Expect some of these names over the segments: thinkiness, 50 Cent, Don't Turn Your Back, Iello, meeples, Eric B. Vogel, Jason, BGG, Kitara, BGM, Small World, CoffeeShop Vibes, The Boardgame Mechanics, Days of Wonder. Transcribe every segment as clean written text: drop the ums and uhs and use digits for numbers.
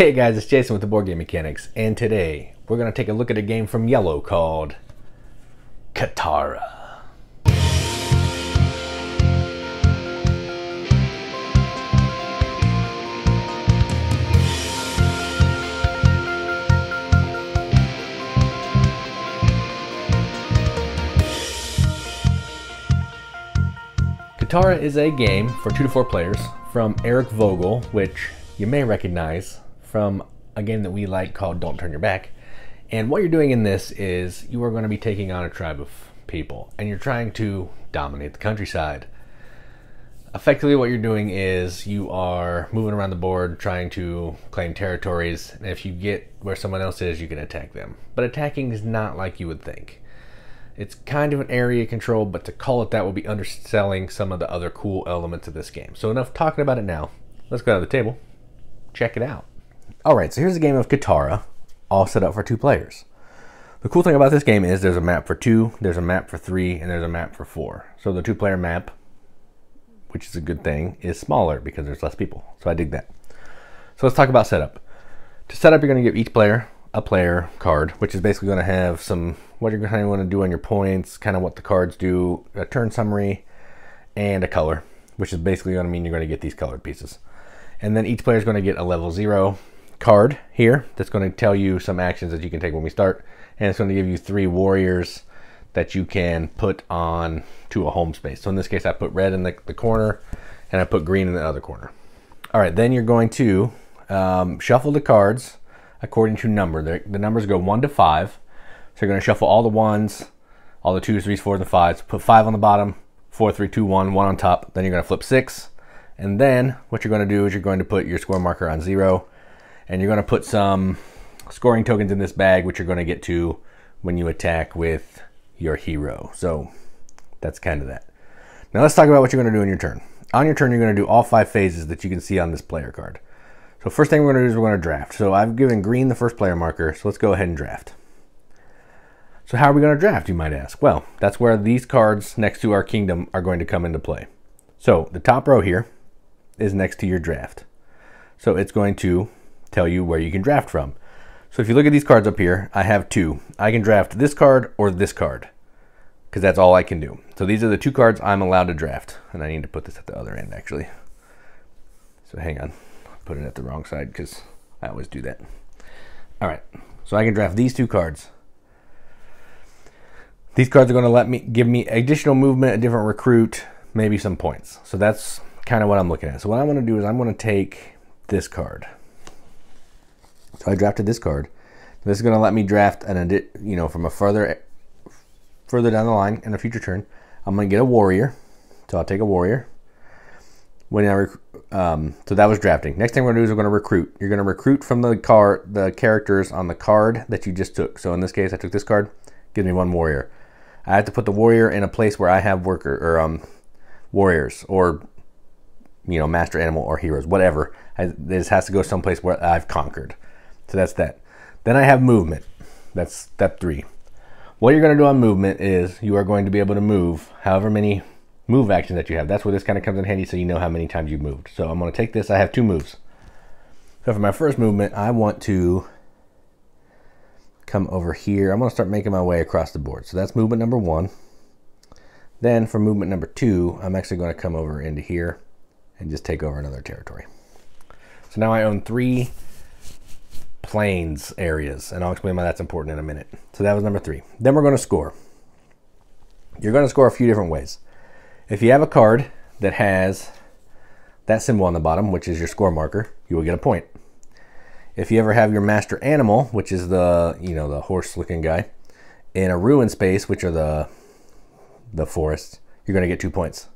Hey guys, it's Jason with the Board Game Mechanics, and today we're going to take a look at a game from Iello called Kitara. Kitara is a game for 2 to 4 players from Eric Vogel, which you may recognize from a game that we like called Don't Turn Your Back. And what you're doing in this is you are going to be taking on a tribe of people, and you're trying to dominate the countryside. Effectively, what you're doing is you are moving around the board trying to claim territories, and if you get where someone else is, you can attack them. But attacking is not like you would think. It's kind of an area control, but to call it that will be underselling some of the other cool elements of this game. So enough talking about it now. Let's go to the table, check it out. All right, so here's a game of Kitara, all set up for 2 players. The cool thing about this game is there's a map for 2, there's a map for 3, and there's a map for 4. So the 2-player map, which is a good thing, is smaller because there's less people. So I dig that. So let's talk about setup. To set up, you're gonna give each player a player card, which is basically going to have some what you're going to want to do on your points, kind of what the cards do, a turn summary, and a color, which is basically going to mean you're going to get these colored pieces. And then each player is going to get a level 0 card here that's going to tell you some actions that you can take when we start, and it's going to give you 3 warriors that you can put on to a home space. So in this case, I put red in the corner, and I put green in the other corner. All right, then you're going to shuffle the cards according to number. The numbers go 1 to 5. So you're gonna shuffle all the 1s, all the 2s, 3s, 4s, and 5s, put 5 on the bottom, 4, 3, 2, 1, 1 on top. Then you're gonna flip 6. And then what you're gonna do is you're going to put your score marker on 0. And you're gonna put some scoring tokens in this bag, which you're gonna get to when you attack with your hero. So that's kind of that. Now let's talk about what you're gonna do on your turn. On your turn, you're gonna do all 5 phases that you can see on this player card. So first thing we're gonna do is we're gonna draft. So I've given green the first player marker, so let's go ahead and draft. So how are we gonna draft, you might ask? Well, that's where these cards next to our kingdom are going to come into play. So the top row here is next to your draft. So it's going to tell you where you can draft from. So if you look at these cards up here, I have 2. I can draft this card or this card, because that's all I can do. So these are the 2 cards I'm allowed to draft. And I need to put this at the other end actually. So hang on. Put it at the wrong side because I always do that. All right, so I can draft these 2 cards. These cards are going to give me additional movement, a different recruit, maybe some points. So that's kind of what I'm looking at. So what I want to do is I'm going to take this card. So I drafted this card. This is going to let me draft an, you know, from a further down the line in a future turn. I'm going to get a warrior, so I'll take a warrior. When so that was drafting. Next thing we're gonna do is we're gonna recruit. You're gonna recruit from the characters on the card that you just took. So in this case, I took this card, gives me 1 warrior. I have to put the warrior in a place where I have warriors or, you know, master animal or heroes, whatever. This has to go someplace where I've conquered. So that's that. Then I have movement. That's step 3. What you're gonna do on movement is you are going to be able to move however many move action that you have. That's where this kind of comes in handy, so you know how many times you moved. So I'm going to take this. I have 2 moves. So for my first movement, I want to come over here. I'm going to start making my way across the board. So that's movement number 1. Then for movement number 2, I'm actually going to come over into here and just take over another territory. So now I own 3 plains areas, and I'll explain why that's important in a minute. So that was number 3. Then we're going to score. You're going to score a few different ways. If you have a card that has that symbol on the bottom, which is your score marker, you will get a point. If you ever have your master animal, which is the, you know, the horse looking guy, in a ruined space, which are the forests, you're gonna get 2 points.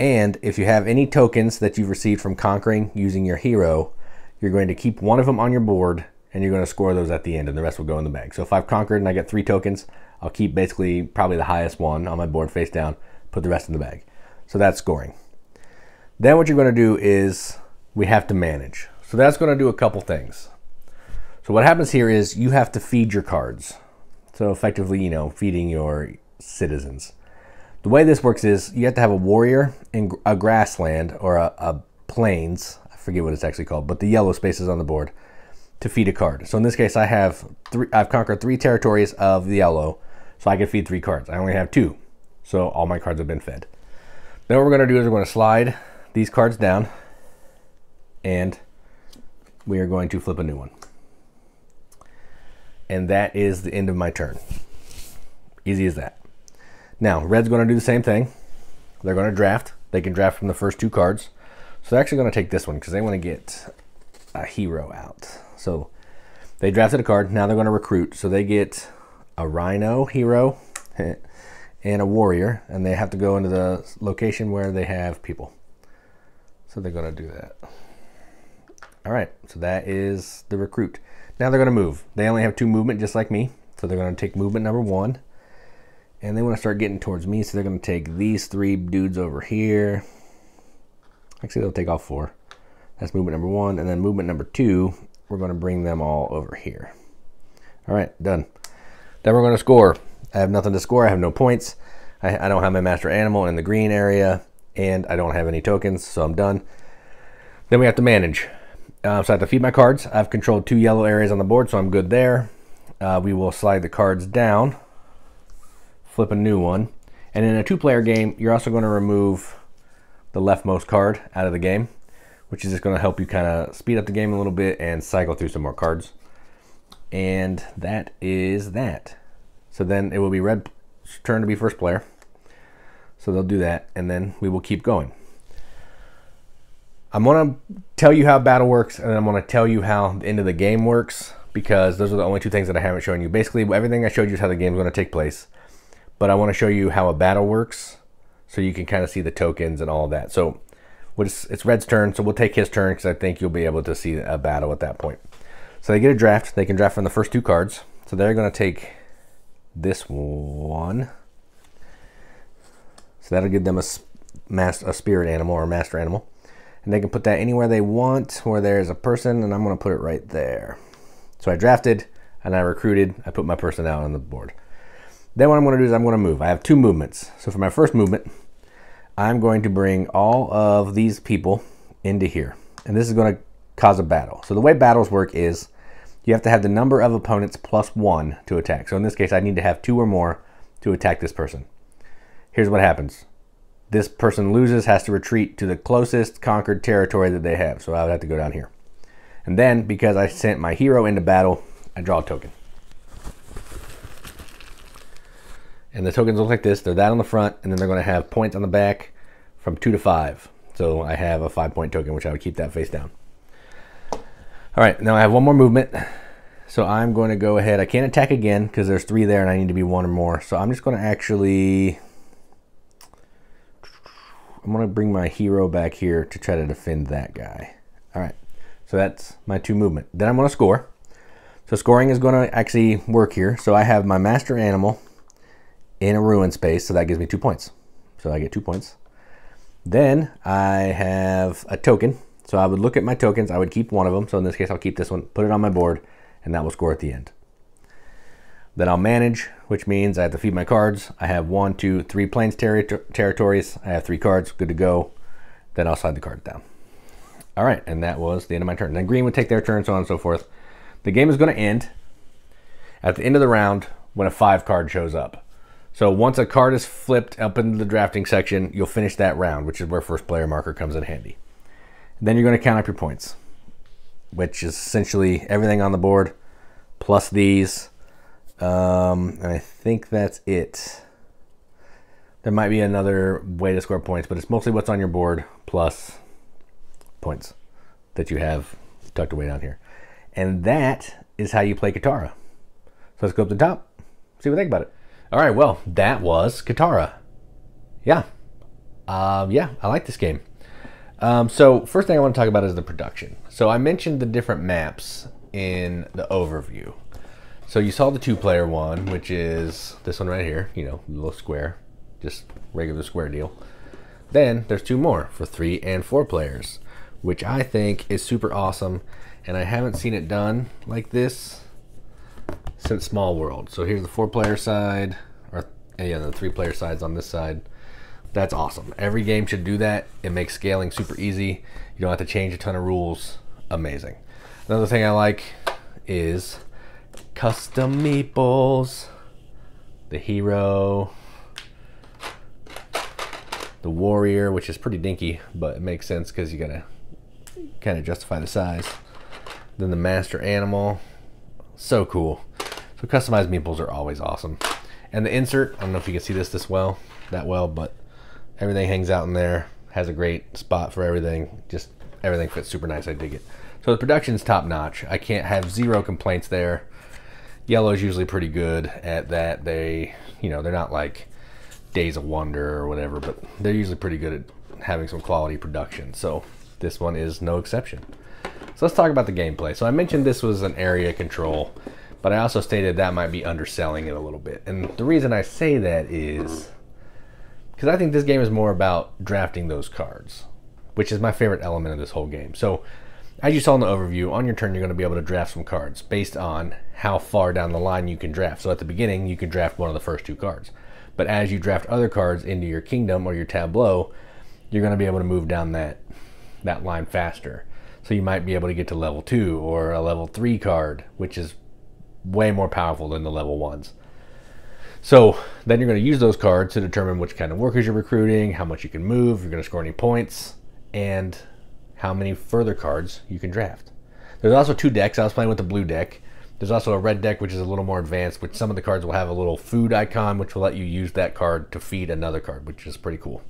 And if you have any tokens that you've received from conquering using your hero, you're going to keep 1 of them on your board and you're gonna score those at the end, and the rest will go in the bag. So if I've conquered and I get 3 tokens, I'll keep basically probably the highest one on my board face down, put the rest in the bag. So that's scoring. Then what you're going to do is we have to manage. So that's going to do a couple things. So what happens here is you have to feed your cards. So effectively, you know, feeding your citizens. The way this works is you have to have a warrior in a grassland or a plains. I forget what it's actually called, but the yellow spaces on the board to feed a card. So in this case, I have three. I've conquered three territories of the Iello, so I can feed three cards. I only have two, so all my cards have been fed. Then what we're going to do is we're going to slide these cards down, and we are going to flip a new one. And that is the end of my turn. Easy as that. Now, red's going to do the same thing. They're going to draft. They can draft from the first two cards. So they're actually going to take this one because they want to get a hero out. So they drafted a card. Now they're going to recruit. So they get a rhino hero and a warrior. And they have to go into the location where they have people. So they're going to do that. All right. So that is the recruit. Now they're going to move. They only have two movement just like me. So they're going to take movement number one. And they want to start getting towards me, so they're going to take these three dudes over here. Actually, they'll take all four. That's movement number one. And then movement number two, we're going to bring them all over here. All right, done. Then we're going to score. I have nothing to score. I have no points. I don't have my master animal in the green area, and I don't have any tokens, so I'm done. Then we have to manage. So I have to feed my cards. I've controlled two yellow areas on the board, so I'm good there. We will slide the cards down. Flip a new one. And in a two-player game, you're also going to remove the leftmost card out of the game, which is just going to help you kind of speed up the game a little bit and cycle through some more cards. And that is that. So then it will be red's turn to be first player. So they'll do that, and then we will keep going. I'm going to tell you how battle works, and I'm going to tell you how the end of the game works, because those are the only two things that I haven't shown you. Basically, everything I showed you is how the game's going to take place. But I want to show you how a battle works so you can kind of see the tokens and all that. So it's red's turn, so we'll take his turn because I think you'll be able to see a battle at that point. So they get a draft. They can draft from the first two cards. So they're going to take this one. So that'll give them a spirit animal or a master animal. And they can put that anywhere they want where there's a person, and I'm going to put it right there. So I drafted and I recruited. I put my person out on the board. Then what I'm going to do is I'm going to move. I have two movements. So for my first movement, I'm going to bring all of these people into here. And this is going to cause a battle. So the way battles work is you have to have the number of opponents plus one to attack. So in this case, I need to have two or more to attack this person. Here's what happens. This person loses, has to retreat to the closest conquered territory that they have. So I would have to go down here. And then because I sent my hero into battle, I draw a token. And the tokens look like this. They're that on the front, and then they're going to have points on the back from 2 to 5. So I have a 5-point token, which I would keep that face down. All right, now I have one more movement. So I'm going to go ahead. I can't attack again because there's three there, and I need to be one or more. So I'm just going to actually... I'm going to bring my hero back here to try to defend that guy. All right, so that's my two movement. Then I'm going to score. So scoring is going to actually work here. So I have my master animal in a ruin space, so that gives me 2 points. So I get 2 points. Then I have a token. So I would look at my tokens. I would keep one of them. So in this case, I'll keep this one, put it on my board, and that will score at the end. Then I'll manage, which means I have to feed my cards. I have 1, 2, 3 plains territories. I have 3 cards, good to go. Then I'll slide the cards down. All right, and that was the end of my turn. Then green would take their turn, so on and so forth. The game is going to end at the end of the round when a 5 card shows up. So once a card is flipped up into the drafting section, you'll finish that round, which is where first player marker comes in handy. And then you're going to count up your points, which is essentially everything on the board plus these. And I think that's it. There might be another way to score points, but it's mostly what's on your board plus points that you have tucked away down here. And that is how you play Kitara. So let's go up to the top, see what we think about it. All right, well, that was Kitara. Yeah. Yeah, I like this game. So first thing I want to talk about is the production. So I mentioned the different maps in the overview. So you saw the 2-player one, which is this one right here, you know, little square, just regular square deal. Then there's 2 more for 3 and 4 players, which I think is super awesome. And I haven't seen it done like this since Small World. So here's the 4-player side, or yeah, the 3-player side's on this side. That's awesome. Every game should do that. It makes scaling super easy. You don't have to change a ton of rules. Amazing. Another thing I like is custom meeples. The hero, the warrior, which is pretty dinky, but it makes sense because you gotta kind of justify the size. Then the master animal, so cool. So customized meeples are always awesome. And the insert, I don't know if you can see this well, but everything hangs out in there, has a great spot for everything. Just everything fits super nice. I dig it. So the production's top notch. I can't have zero complaints there. Iello's usually pretty good at that. They, you know, they're not like Days of Wonder or whatever, but they're usually pretty good at having some quality production. So this one is no exception. So let's talk about the gameplay. So I mentioned this was an area control, but I also stated that might be underselling it a little bit. And the reason I say that is because I think this game is more about drafting those cards, which is my favorite element of this whole game. So as you saw in the overview, on your turn, you're going to be able to draft some cards based on how far down the line you can draft. So at the beginning, you can draft one of the first two cards. But as you draft other cards into your kingdom or your tableau, you're going to be able to move down that line faster. So you might be able to get to level 2 or a level 3 card, which is way more powerful than the level 1s. So then you're going to use those cards to determine which kind of workers you're recruiting, how much you can move, if you're going to score any points, and how many further cards you can draft. There's also two decks. I was playing with the blue deck. There's also a red deck, which is a little more advanced, which some of the cards will have a little food icon, which will let you use that card to feed another card, which is pretty cool.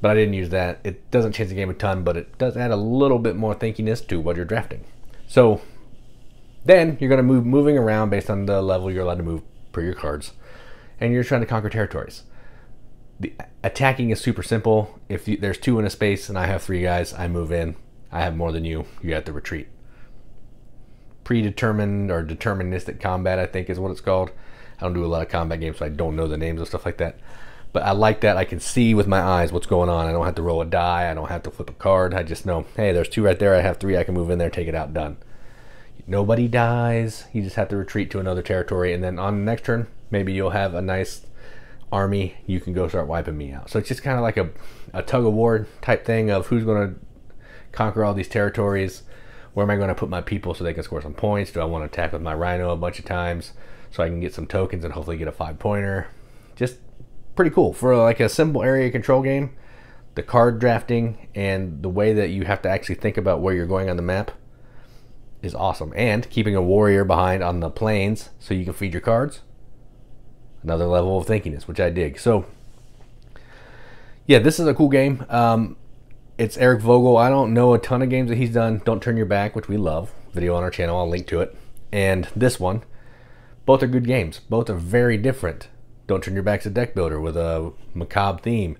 But I didn't use that. It doesn't change the game a ton, but it does add a little bit more thinkiness to what you're drafting. So then you're going to moving around based on the level you're allowed to move per your cards, and you're trying to conquer territories. The attacking is super simple. If there's 2 in a space and I have 3 guys, I move in. I have more than you. You have to retreat. Predetermined or deterministic combat, I think, is what it's called. I don't do a lot of combat games, so I don't know the names of stuff like that. But I like that. I can see with my eyes what's going on. I don't have to roll a die. I don't have to flip a card. I just know, hey, there's 2 right there. I have 3. I can move in there, take it out, done. Nobody dies. You just have to retreat to another territory. And then on the next turn, maybe you'll have a nice army, you can go start wiping me out. So it's just kind of like a tug of war type thing of who's going to conquer all these territories. Where am I going to put my people so they can score some points? Do I want to attack with my rhino a bunch of times so I can get some tokens and hopefully get a 5-pointer? Just pretty cool for like a simple area control game. The card drafting and the way that you have to actually think about where you're going on the map is awesome. And keeping a warrior behind on the plains so you can feed your cards. Another level of thinkiness, which I dig. So yeah, this is a cool game. It's Eric Vogel. I don't know a ton of games that he's done. Don't Turn Your Back, which we love. Video on our channel, I'll link to it. And this one, both are good games. Both are very different. Don't Turn Your Back's a deck builder with a macabre theme.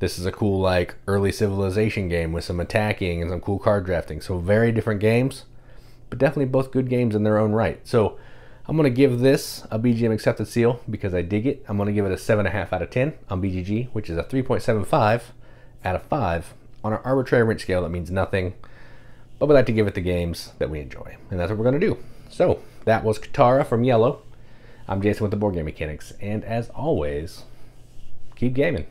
This is a cool like early civilization game with some attacking and some cool card drafting. So very different games, but definitely both good games in their own right. So I'm going to give this a BGM accepted seal because I dig it. I'm going to give it a 7.5 out of 10 on BGG, which is a 3.75 out of 5 on an arbitrary rent scale that means nothing. But we like to give it the games that we enjoy. And that's what we're going to do. So that was Kitara from Iello. I'm Jason with the Board Game Mechanics. And as always, keep gaming.